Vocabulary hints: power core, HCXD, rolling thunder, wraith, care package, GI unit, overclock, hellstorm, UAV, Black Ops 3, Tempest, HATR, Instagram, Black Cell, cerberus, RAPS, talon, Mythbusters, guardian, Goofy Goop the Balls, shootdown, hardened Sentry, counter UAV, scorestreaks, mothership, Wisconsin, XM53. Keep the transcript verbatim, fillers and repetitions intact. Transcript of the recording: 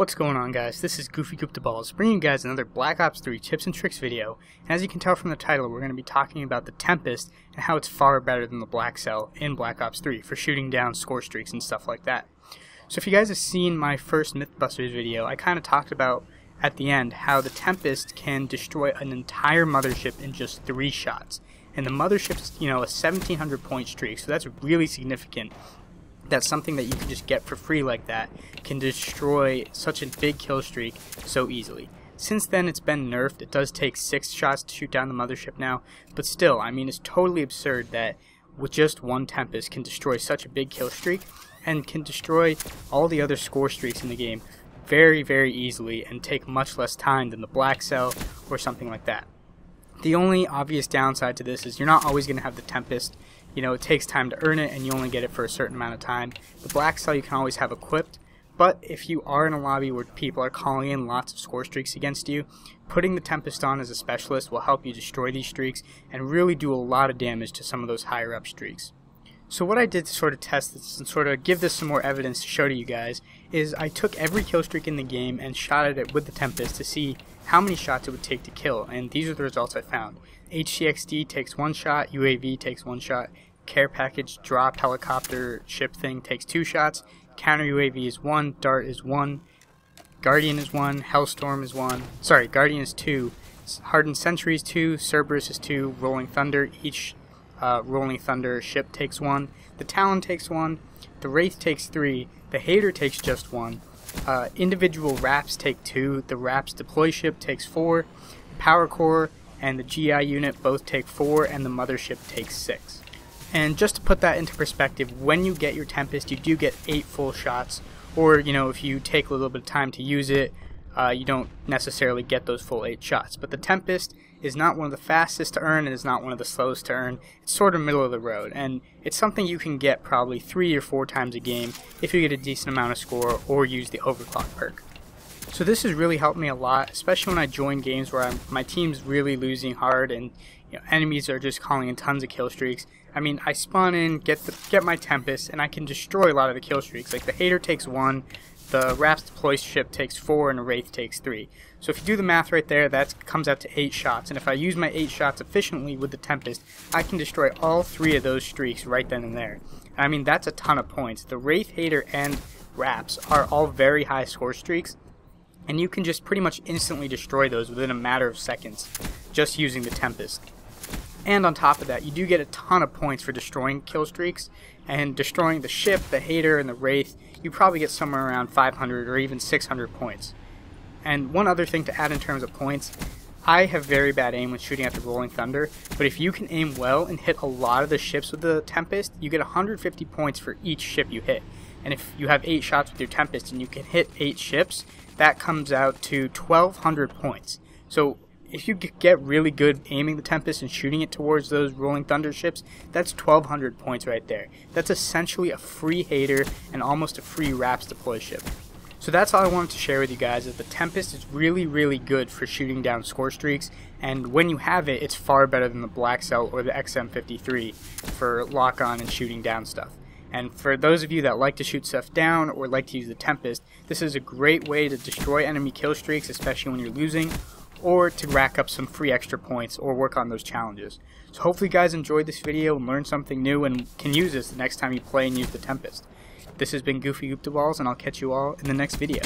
What's going on, guys? This is Goofy Goop the Balls, bringing you guys another Black Ops three tips and tricks video. And as you can tell from the title, we're going to be talking about the Tempest and how it's far better than the Black Cell in Black Ops three for shooting down score streaks and stuff like that. So if you guys have seen my first Mythbusters video, I kind of talked about at the end how the Tempest can destroy an entire mothership in just three shots. And the mothership's, you know, a seventeen hundred point streak, so that's really significant. That's something that you can just get for free like that can destroy such a big kill streak so easily. Since then, it's been nerfed. It does take six shots to shoot down the mothership now, but still, I mean, it's totally absurd that with just one Tempest can destroy such a big kill streak and can destroy all the other score streaks in the game very, very easily and take much less time than the Black Cell or something like that. The only obvious downside to this is you're not always going to have the Tempest. You know, it takes time to earn it, and you only get it for a certain amount of time. The Black Cell you can always have equipped, but if you are in a lobby where people are calling in lots of score streaks against you, putting the Tempest on as a specialist will help you destroy these streaks and really do a lot of damage to some of those higher up streaks. So what I did to sort of test this and sort of give this some more evidence to show to you guys is I took every kill streak in the game and shot at it with the Tempest to see how many shots it would take to kill, and these are the results I found. H C X D takes one shot, U A V takes one shot, care package, drop, helicopter, ship thing takes two shots, counter U A V is one, dart is one, guardian is one, hellstorm is one, sorry, guardian is two, hardened Sentry is two, cerberus is two, rolling thunder, each Uh, rolling thunder ship takes one, the talon takes one, the wraith takes three, the H A T R takes just one, uh, individual RAPS take two, the RAPS deploy ship takes four, power core and the G I unit both take four, and the mothership takes six. And just to put that into perspective, when you get your Tempest, you do get eight full shots, or you know, if you take a little bit of time to use it, Uh, you don't necessarily get those full eight shots. But the Tempest is not one of the fastest to earn, and is not one of the slowest to earn. It's sort of middle of the road, and it's something you can get probably three or four times a game if you get a decent amount of score or use the overclock perk. So this has really helped me a lot, especially when I join games where I'm, my team's really losing hard and you know, enemies are just calling in tons of kill streaks. I mean, I spawn in, get the, get my Tempest, and I can destroy a lot of the kill streaks. Like the H A T R takes one, the RAPS deploy ship takes four, and the wraith takes three. So if you do the math right there, that comes out to eight shots. And if I use my eight shots efficiently with the Tempest, I can destroy all three of those streaks right then and there. I mean, that's a ton of points. The wraith, H A T R, and RAPS are all very high score streaks, and you can just pretty much instantly destroy those within a matter of seconds just using the Tempest. And on top of that, you do get a ton of points for destroying kill streaks, and destroying the ship, the H A T R, and the wraith, you probably get somewhere around five hundred or even six hundred points. And one other thing to add in terms of points, I have very bad aim when shooting at the rolling thunder, but if you can aim well and hit a lot of the ships with the Tempest, you get one hundred fifty points for each ship you hit. And if you have eight shots with your Tempest and you can hit eight ships, that comes out to twelve hundred points. So if you get really good aiming the Tempest and shooting it towards those rolling thunder ships, that's twelve hundred points right there. That's essentially a free H A T R and almost a free RAPS deploy ship. So that's all I wanted to share with you guys, is the Tempest is really, really good for shooting down score streaks, and when you have it, it's far better than the Black Cell or the X M fifty-three for lock-on and shooting down stuff. And for those of you that like to shoot stuff down or like to use the Tempest, this is a great way to destroy enemy kill streaks, especially when you're losing, or to rack up some free extra points or work on those challenges. So hopefully you guys enjoyed this video and learned something new and can use this the next time you play and use the Tempest. This has been Goofy Goop the Balls, and I'll catch you all in the next video.